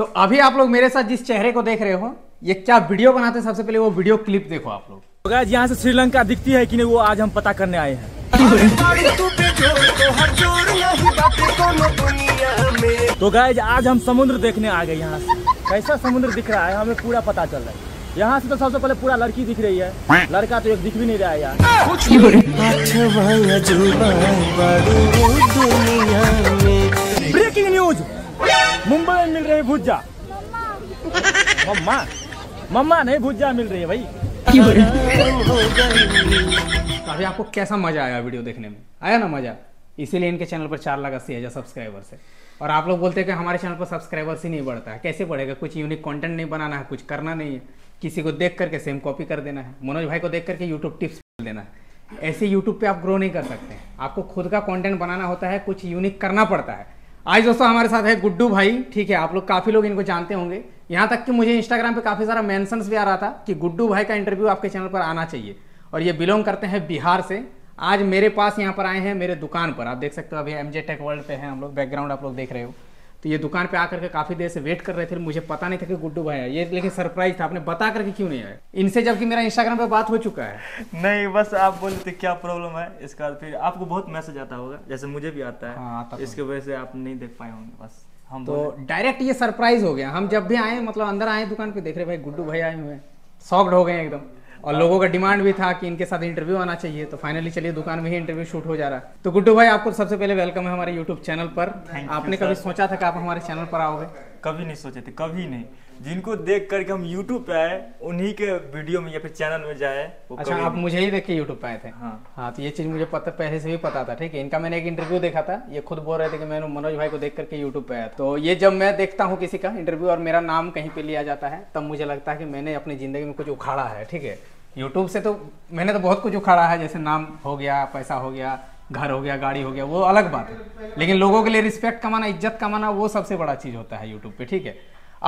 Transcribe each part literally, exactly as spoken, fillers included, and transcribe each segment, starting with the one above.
तो अभी आप लोग मेरे साथ जिस चेहरे को देख रहे हो ये क्या वीडियो बनाते हैं, सबसे पहले वो वीडियो क्लिप देखो आप लोग। तो गाइस यहाँ से श्रीलंका दिखती है कि नहीं वो आज हम पता करने आए हैं। तो गाइस आज हम समुद्र देखने आ गए। यहाँ से कैसा समुद्र दिख रहा है हमें पूरा पता चल रहा है। यहाँ से तो सबसे पहले पूरा लड़की दिख रही है, लड़का तो एक दिख भी नहीं रहा है यार। ब्रेकिंग न्यूज, मुंबई में मिल रही है भुज्जा। मम्मा मम्मा नहीं भुज्जा मिल रही है भाई। अभी आपको कैसा मजा आया वीडियो देखने में? आया ना मजा? इसीलिए इनके चैनल पर चार लाख अस्सी हजार सब्सक्राइबर्स है और आप लोग बोलते हैं कि हमारे चैनल पर सब्सक्राइबर्स ही नहीं बढ़ता है। कैसे बढ़ेगा? कुछ यूनिक कंटेंट नहीं बनाना है, कुछ करना नहीं है, किसी को देख करके सेम कॉपी कर देना है, मनोज भाई को देख करके यूट्यूब टिप्स देना है। ऐसे यूट्यूब पे आप ग्रो नहीं कर सकते, आपको खुद का कंटेंट बनाना होता है, कुछ यूनिक करना पड़ता है। आज दोस्तों हमारे साथ है गुड्डू भाई, ठीक है? आप लोग काफ़ी लोग इनको जानते होंगे, यहाँ तक कि मुझे इंस्टाग्राम पे काफ़ी सारा मेंशंस भी आ रहा था कि गुड्डू भाई का इंटरव्यू आपके चैनल पर आना चाहिए। और ये बिलोंग करते हैं बिहार से। आज मेरे पास यहाँ पर आए हैं, मेरे दुकान पर आप देख सकते हो। अभी एमजे टेक वर्ल्ड पे हैं हम लोग, बैकग्राउंड आप लोग देख रहे हो। तो ये दुकान पे आकर के काफ़ी देर से वेट कर रहे थे, मुझे पता नहीं था कि गुड्डू भाई आए। ये लेकिन सरप्राइज था, आपने बता करके क्यों नहीं आए इनसे, जबकि मेरा इंस्टाग्राम पे बात हो चुका है? नहीं, बस आप बोलते क्या प्रॉब्लम है इसका, फिर आपको बहुत मैसेज आता होगा, जैसे मुझे भी आता है। हाँ, आता इसके वजह से आप नहीं देख पाए होंगे बस। हम तो डायरेक्ट ये सरप्राइज हो गया। हम जब भी आए, मतलब अंदर आए दुकान पे, देख रहे भाई गुड्डू भाई आए हुए हैं, शॉक्ड हो गए एकदम। और लोगों का डिमांड भी था कि इनके साथ इंटरव्यू आना चाहिए, तो फाइनली चलिए दुकान में ही इंटरव्यू शूट हो जा रहा है। तो गुड्डू भाई आपको सबसे पहले वेलकम है हमारे यूट्यूब चैनल पर। आपने कभी सोचा था कि आप हमारे चैनल पर आओगे? कभी नहीं सोचे थे, कभी नहीं। जिनको देख करके हम यूट्यूब पे आए, उन्हीं के वीडियो में या फिर चैनल में जाए। अच्छा, आप मुझे ही देख के यूट्यूब पे आए थे? हाँ हाँ, तो ये चीज़ मुझे पता, पहले से भी पता था, ठीक है। इनका मैंने एक इंटरव्यू देखा था, ये खुद बोल रहे थे कि मैंने मनोज भाई को देख करके यूट्यूब पे आया। तो ये जब मैं देखता हूँ किसी का इंटरव्यू और मेरा नाम कहीं पर लिया जाता है, तब मुझे लगता है कि मैंने अपनी ज़िंदगी में कुछ उखाड़ा है, ठीक है। यूट्यूब से तो मैंने तो बहुत कुछ उखाड़ा है, जैसे नाम हो गया, पैसा हो गया, घर हो गया, गाड़ी हो गया, वो अलग बात है, लेकिन लोगों के लिए रिस्पेक्ट कमाना, इज्जत कमाना, वो सबसे बड़ा चीज़ होता है यूट्यूब पे, ठीक है।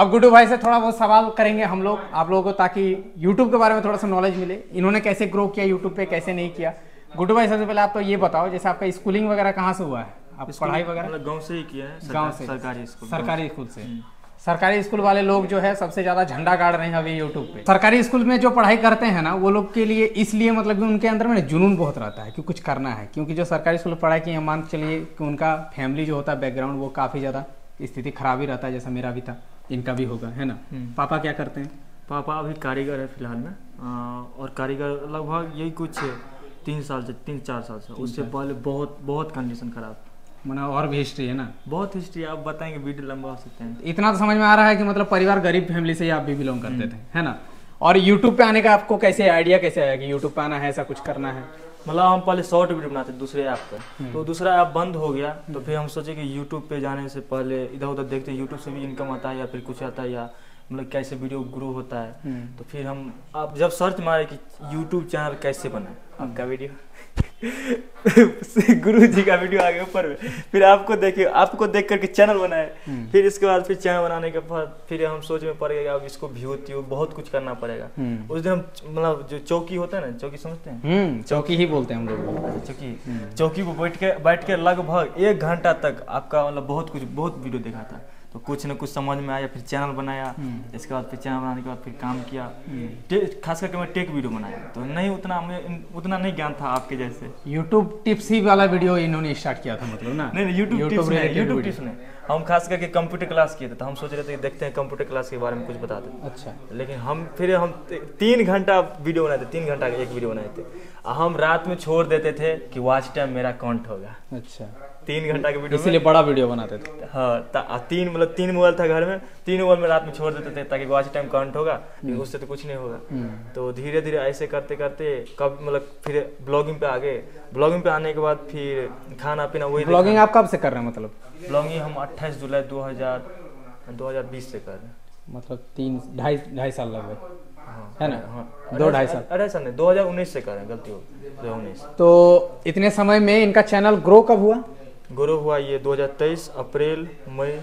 अब गुड्डू भाई से थोड़ा बहुत सवाल करेंगे हम लोग आप लोगों को, ताकि यूट्यूब के बारे में थोड़ा सा नॉलेज मिले, इन्होंने कैसे ग्रो किया यूट्यूब पे, कैसे नहीं किया। गुड्डू भाई सबसे पहले आप तो ये बताओ, जैसे आपका स्कूलिंग वगैरह कहाँ से हुआ है? आप पढ़ाई वगैरह गाँव से ही किया है? गाँव से, सरकारी स्कूल। सरकारी स्कूल से। सरकारी स्कूल वाले लोग जो है सबसे ज़्यादा झंडा गाड़ रहे हैं अभी यूट्यूब पे। सरकारी स्कूल में जो पढ़ाई करते हैं ना, वो लोग के लिए इसलिए मतलब कि उनके अंदर में जुनून बहुत रहता है कि कुछ करना है, क्योंकि जो सरकारी स्कूल पढ़ाई की हम मान चलिए कि उनका फैमिली जो होता है बैकग्राउंड, वो काफ़ी ज़्यादा स्थिति खराब ही रहता है, जैसा मेरा भी था, इनका भी होगा, है ना। पापा क्या करते हैं? पापा अभी कारीगर है फिलहाल में, और कारीगर लगभग यही कुछ तीन साल से, तीन चार साल से। उससे पहले बहुत बहुत कंडीशन खराब, मना और भी हिस्ट्री है ना, बहुत हिस्ट्री। आप बताएंगे, वीडियो लंबा हो सकते हैं। इतना तो समझ में आ रहा है कि मतलब परिवार गरीब फैमिली से ही आप भी बिलोंग करते थे, है ना। और यूट्यूब पे आने का आपको कैसे आइडिया कैसे आया कि यूट्यूब पे आना है, ऐसा कुछ करना है? मतलब हम पहले शॉर्ट वीडियो बनाते दूसरे ऐप पर, तो दूसरा ऐप बंद हो गया, तो फिर हम सोचे कि यूट्यूब पे जाने से पहले इधर उधर देखते हैं, यूट्यूब से भी इनकम आता है या फिर कुछ आता है, या मतलब कैसे वीडियो ग्रो होता है। तो फिर हम आप जब सर्च मारे कि यूट्यूब चैनल कैसे बनाए, आपका वीडियो गुरु जी का वीडियो आ गया ऊपर में, फिर आपको देखे, आपको देख करके चैनल बनाए। फिर इसके बाद फिर चैनल बनाने के बाद फिर हम सोच में पड़ गए अब इसको व्यू ट्यूब बहुत कुछ करना पड़ेगा। उस दिन हम मतलब जो चौकी होता है ना, चौकी समझते हैं? चौकी ही बोलते हैं हम लोग, चौकी। चौकी पर बैठ के बैठ के लगभग एक घंटा तक आपका मतलब बहुत कुछ, बहुत वीडियो देखा था, तो कुछ ना कुछ समझ में आया, फिर चैनल बनाया। इसके बाद फिर चैनल बनाने के बाद फिर काम किया, खास करके मैं टेक वीडियो बनाया, तो नहीं उतना उतना नहीं ज्ञान था आपके जैसे। यूट्यूब टिप्स ही वाला वीडियो इन्होंने स्टार्ट किया था मतलब ना? नहीं, यूट्यूब टिप्स नहीं, यूट्यूब टिप्स नहीं, हम खास करके कंप्यूटर क्लास किए थे, तो हम सोच रहे थे देखते हैं कंप्यूटर क्लास के बारे में कुछ बताते हैं। अच्छा। लेकिन हम फिर हम तीन घंटा वीडियो बनाए थे, तीन घंटा का एक वीडियो बनाए थे, हम रात में छोड़ देते थे कि वॉच टाइम मेरा काउंट होगा। अच्छा। तीन घंटा के वीडियो, इसलिए बड़ा वीडियो बनाते थे। हाँ, तीन मतलब तीन मोबाइल था घर में, तीन मोबाइल में रात में छोड़ देते थे ताकि वॉच टाइम काउंट होगा, उससे तो कुछ नहीं होगा। तो धीरे धीरे ऐसे करते करते कब मतलब फिर ब्लॉगिंग पे आ गए। ब्लॉगिंग पे आने के बाद फिर खाना पीना वही। ब्लॉगिंग आप कब से कर रहे हैं? मतलब ब्लॉगिंग हम अट्ठाईस जुलाई दो हज़ार बीस से कर रहे हैं, मतलब तीन ढाई ढाई साल लग गए, है ना? हाँ, दो ढाई साल, अढ़ाई साल नहीं, दो हज़ार उन्नीस से कर रहे हैं, गलती हो, दो हज़ार उन्नीस। तो इतने समय में इनका चैनल ग्रो कब हुआ? ग्रो हुआ ये दो हज़ार तेईस अप्रैल मई,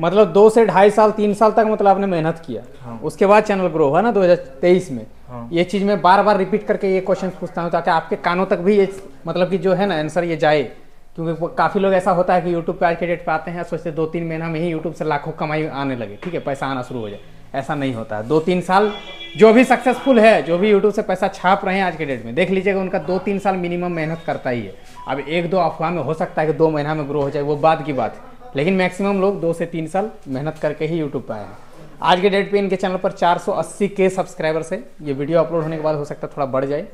मतलब दो से ढाई साल, तीन साल तक मतलब आपने मेहनत किया। हाँ। उसके बाद चैनल ग्रो हुआ ना दो हज़ार तेईस में। हाँ। ये चीज़ मैं बार बार रिपीट करके ये क्वेश्चन पूछता हूँ ताकि आपके कानों तक भी ये मतलब कि जो है ना आंसर ये जाए क्योंकि काफ़ी लोग ऐसा होता है कि यूट्यूब पे आज के डेट पर आते हैं, सोचते दो तीन महीना में ही यूट्यूब से लाखों कमाई आने लगे, ठीक है, पैसा आना शुरू हो जाए। ऐसा नहीं होता है। दो तीन साल जो भी सक्सेसफुल है, जो भी यूट्यूब से पैसा छाप रहे हैं आज के डेट में, देख लीजिएगा उनका दो तीन साल मिनिमम मेहनत करता ही है। अब एक दो अफवाह में हो सकता है कि दो महीना में ग्रो हो जाए, वो बाद की बात है, लेकिन मैक्सिमम लोग दो से तीन साल मेहनत करके ही यूट्यूब पर आए हैं। आज के डेट पे इनके चैनल पर चार सौ अस्सी के सब्सक्राइबर्स है। ये वीडियो अपलोड होने के बाद हो सकता है थोड़ा बढ़ जाए,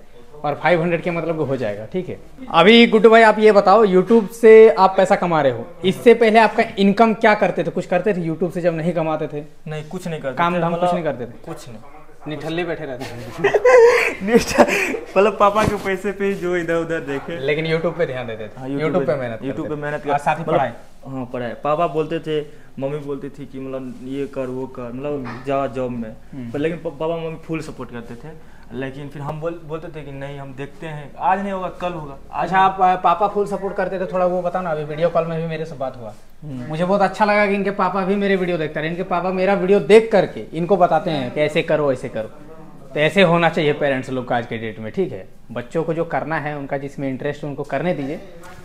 और पाँच सौ के मतलब हो जाएगा, ठीक है। अभी गुड्डू भाई आप ये बताओ, यूट्यूब से आप पैसा कमा रहे हो, इससे पहले आपका इनकम क्या करते थे? कुछ करते थे यूट्यूब से जब नहीं कमाते थे? नहीं, कुछ नहीं करते, काम धाम कुछ नहीं करते थे, कुछ नहीं, निठल्ले बैठे रहते थे, मतलब पापा के पैसे पे जो इधर उधर देखे, लेकिन यूट्यूब पे ध्यान देते थे, यूट्यूब पे मेहनत, यूट्यूब पे मेहनत और साथ ही पढ़ाई। हाँ, पढ़ाई। पापा बोलते थे, मम्मी बोलती थी कि मतलब ये कर वो कर, मतलब जा जॉब में, पर लेकिन पापा मम्मी फुल सपोर्ट करते थे। लेकिन फिर हम बोल बोलते थे कि नहीं, हम देखते हैं, आज नहीं होगा कल होगा। अच्छा, आप पापा फुल सपोर्ट करते थे, थोड़ा वो बताओ ना। अभी वीडियो कॉल में भी मेरे से बात हुआ, मुझे बहुत अच्छा लगा कि इनके पापा भी मेरे वीडियो देखते हैं। इनके पापा मेरा वीडियो देख करके इनको बताते हैं कि ऐसे करो ऐसे करो। तो ऐसे होना चाहिए पेरेंट्स लोग का आज के डेट में, ठीक है। बच्चों को जो करना है उनका, जिसमें इंटरेस्ट है उनको करने दीजिए,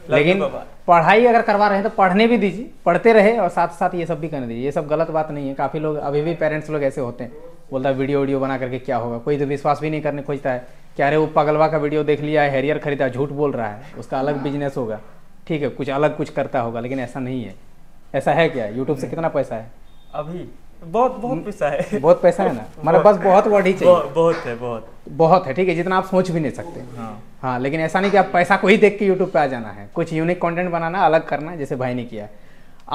लेकिन पढ़ाई अगर करवा रहे हैं तो पढ़ने भी दीजिए, पढ़ते रहे, और साथ साथ ये सब भी करने दीजिए। ये सब गलत बात नहीं है। काफ़ी लोग अभी भी पेरेंट्स लोग ऐसे होते हैं, बोलता है वीडियो वीडियो बना करके क्या होगा। कोई तो विश्वास भी नहीं करने खोजता है कि अरे वो पगलवा का वीडियो देख लिया है, हेरियर खरीदा, झूठ बोल रहा है, उसका अलग बिजनेस होगा, ठीक है, कुछ अलग कुछ करता होगा। लेकिन ऐसा नहीं है। ऐसा है क्या? यूट्यूब से कितना पैसा है अभी? बहुत बहुत पैसा है, बहुत पैसा है ना, मतलब बस बहुत वर्ड ही चाहिए, बहुत, बहुत है, बहुत बहुत है, ठीक है, जितना आप सोच भी नहीं सकते। हाँ, हाँ, लेकिन ऐसा नहीं कि आप पैसा को ही देख के यूट्यूब पे आ जाना है, कुछ यूनिक कंटेंट बनाना, अलग करना, जैसे भाई ने किया।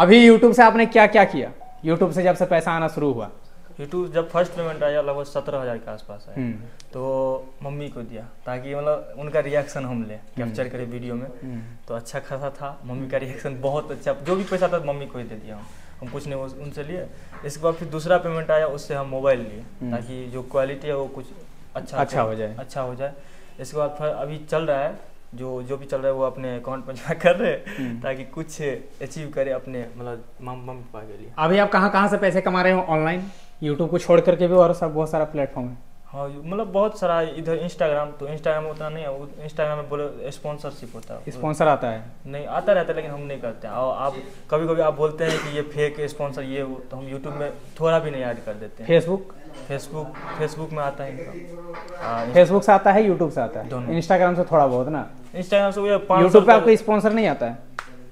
अभी यूट्यूब से आपने क्या क्या किया? यूट्यूब से जब से पैसा आना शुरू हुआ, यूट्यूब जब फर्स्ट पेमेंट आया लगभग सत्रह हज़ार के आसपास है, तो मम्मी को दिया ताकि मतलब उनका रिएक्शन हम ले कैप्चर करें वीडियो में, तो अच्छा खासा था। मम्मी का रिएक्शन बहुत अच्छा, जो भी पैसा था मम्मी को ही दे दिया, हम कुछ नहीं उनसे लिए। इसके बाद फिर दूसरा पेमेंट आया, उससे हम मोबाइल लिए ताकि जो क्वालिटी है वो कुछ अच्छा अच्छा हो जाए, अच्छा हो जाए। इसके बाद फिर अभी चल रहा है, जो जो भी चल रहा है वो अपने अकाउंट में जमा कर रहे हैं ताकि कुछ अचीव करे अपने मतलब मम्मी पापा के लिए। अभी आप कहाँ कहाँ से पैसे कमा रहे हो ऑनलाइन, यूट्यूब को छोड़ करके भी, और सब बहुत सारा प्लेटफॉर्म है? हाँ, मतलब बहुत सारा, इधर इंस्टाग्राम, तो इंस्टाग्राम उतना नहीं है, इंस्टाग्राम में बोले स्पॉन्सरशिप होता है, स्पॉन्सर आता है, नहीं आता रहता है, लेकिन हम नहीं करते हैं। और आप कभी कभी आप बोलते हैं कि ये फेक स्पॉन्सर ये वो, तो हम यूट्यूब में थोड़ा भी नहीं ऐड कर देते हैं। फेसबुक फेसबुक फेसबुक में आता है, फेसबुक से आता है, यूट्यूब से आता है, दोनों, इंस्टाग्राम से थोड़ा बहुत ना, इंस्टाग्राम से। यूट्यूब पर आपको स्पॉन्सर नहीं आता है?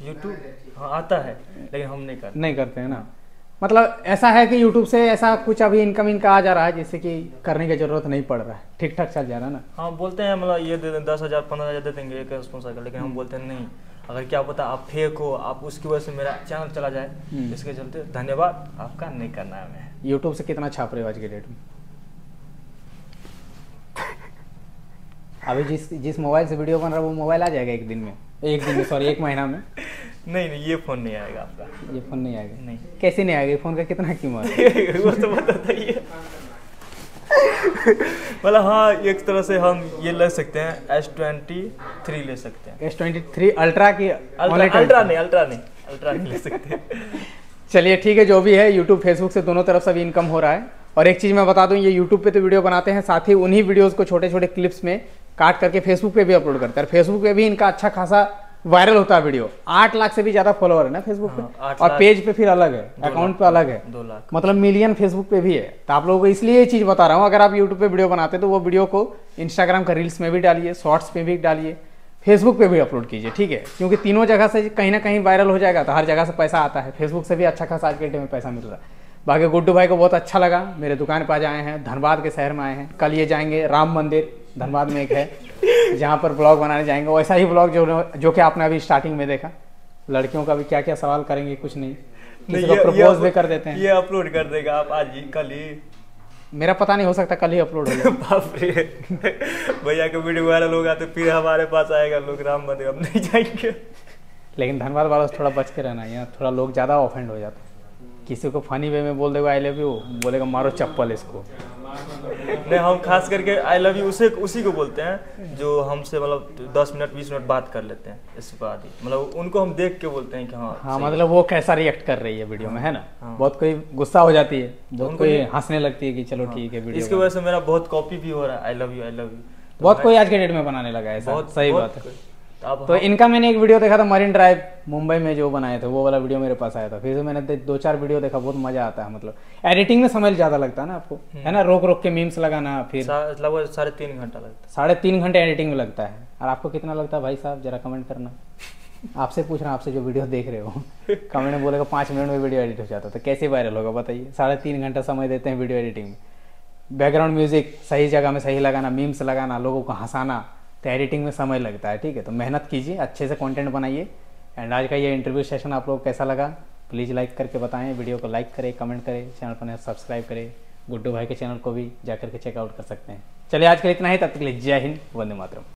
यूट्यूब हाँ आता है, लेकिन हम नहीं करते नहीं करते हैं ना। मतलब ऐसा है कि यूट्यूब से ऐसा कुछ अभी इनकम इनका आ जा रहा है जिससे कि करने की जरूरत नहीं पड़ रहा है, ठीक ठाक चल जा रहा है ना। हाँ, बोलते हैं मतलब ये दे दें दस हज़ार पंद्रह हज़ार दे देंगे एक स्पॉन्सर का, लेकिन हम बोलते हैं नहीं, अगर क्या पता आप फेक हो, आप उसकी वजह से मेरा चैनल चला जाए, इसके चलते धन्यवाद आपका, नहीं करना है हमें। यूट्यूब से कितना छाप रहे हो आज के डेट में? अभी जिस जिस मोबाइल से वीडियो बन रहा है वो मोबाइल आ जाएगा एक दिन में, एक दिन में सॉरी एक महीना में? नहीं नहीं, ये फोन नहीं आएगा आपका, ये फोन नहीं आएगा। नहीं, कैसे नहीं आएगा? फोन का कितना कीमत है वो तो पता था ये मतलब हाँ, एक तरह से हम ये ले सकते हैं, एस ट्वेंटी थ्री ले सकते हैं, एस ट्वेंटी थ्री अल्ट्रा की, अल्ट्रा नहीं अल्ट्रा नहीं अल्ट्रा नहीं ले सकते। चलिए ठीक है, जो भी है यूट्यूब फेसबुक से दोनों तरफ से भी इनकम हो रहा है। और एक चीज़ मैं बता दूँ, ये यूट्यूब पे तो वीडियो बनाते हैं, साथ ही उन्हीं वीडियोज़ को छोटे छोटे क्लिप्स में काट करके फेसबुक पे भी अपलोड करते हैं, और फेसबुक पे भी इनका अच्छा खासा वायरल होता है वीडियो। आठ लाख से भी ज्यादा फॉलोअर है ना फेसबुक पे, और पेज पे फिर अलग है, अकाउंट पे अलग है, दो लाख मतलब मिलियन फेसबुक पे भी है। तो आप लोगों को इसलिए ये चीज़ बता रहा हूँ, अगर आप यूट्यूब पे वीडियो बनाते हैं तो वो वीडियो को इंस्टाग्राम का रील्स में भी डालिए, शॉर्ट्स पे भी डालिए, फेसबुक पे भी अपलोड कीजिए, ठीक है, क्योंकि तीनों जगह से कहीं ना कहीं वायरल हो जाएगा। तो हर जगह से पैसा आता है, फेसबुक से भी अच्छा खासा आज के डेट में पैसा मिल रहा है। बाकी गुड्डू भाई को बहुत अच्छा लगा, मेरे दुकान पर आज आए हैं, धनबाद के शहर में आए हैं, कल ये जाएंगे राम मंदिर, धनबाद में एक है जहाँ पर ब्लॉग बनाने जाएंगे, वैसा ही ब्लॉग जो जो कि आपने अभी स्टार्टिंग में देखा। लड़कियों का भी क्या क्या सवाल करेंगे, कुछ नहीं, किसी को प्रपोज भी कर देते हैं। ये अपलोड कर देगा आप आज ही, कल ही, मेरा पता नहीं, हो सकता कल ही अपलोड हो जाए भैया के वीडियो वायरल होगा तो फिर हमारे पास आएगा लोग, राम मंदिर अब नहीं जाएंगे। लेकिन धनबाद वालों से थोड़ा बच के रहना है, थोड़ा लोग ज़्यादा ऑफेंड हो जाते हैं, किसी को फनी वे में बोल देगा आई लव यू, बोलेगा मारो चप्पल इसको। नहीं, हम खास करके आई लव यू उसे उसी को बोलते हैं जो हमसे मतलब दस मिनट बीस मिनट बात कर लेते हैं, इसके बाद ही मतलब उनको हम देख के बोलते हैं कि हाँ हाँ मतलब वो कैसा रिएक्ट कर रही है वीडियो में, है ना। हाँ। बहुत कोई गुस्सा हो जाती है, बहुत कोई हंसने लगती है कि चलो ठीक है। इसकी वजह से मेरा बहुत कॉपी भी हो रहा है I love you I love you, बहुत कोई आज के डेट में बनाने लगा है, बहुत सही बात है। तो इनका मैंने एक वीडियो देखा था मरीन ड्राइव मुंबई में जो बनाए थे, वो वाला वीडियो मेरे पास आया था। फिर से मैंने दो चार वीडियो देखा, बहुत मजा आता है। मतलब एडिटिंग में समय ज्यादा लगता है ना आपको, है ना, रोक रोक के मीम्स लगाना। फिर लगभग साढ़े तीन घंटा लगता है, साढ़े तीन घंटे एडिटिंग में लगता है। और आपको कितना लगता है भाई साहब, जरा कमेंट करना। आपसे पूछ रहा हूँ, आपसे जो वीडियो देख रहे हो कमेंट में बोलेगा पाँच मिनट में वीडियो एडिट हो जाता है, तो कैसे वायरल होगा बताइए। साढ़े तीन घंटा समय देते हैं वीडियो एडिटिंग में। बैकग्राउंड म्यूजिक सही जगह में सही लगाना, मीम्स लगाना, लोगों को हंसाना, तो एडिटिंग में समय लगता है। ठीक है, तो मेहनत कीजिए, अच्छे से कंटेंट बनाइए। एंड आज का ये इंटरव्यू सेशन आप लोग कैसा लगा प्लीज़ लाइक करके बताएं। वीडियो को लाइक करें, कमेंट करें, चैनल पर सब्सक्राइब करें। गुड्डू भाई के चैनल को भी जाकर के चेकआउट कर सकते हैं। चलिए आज के लिए इतना ही, तब तक के लिए जय हिंद, वंदे मातरम।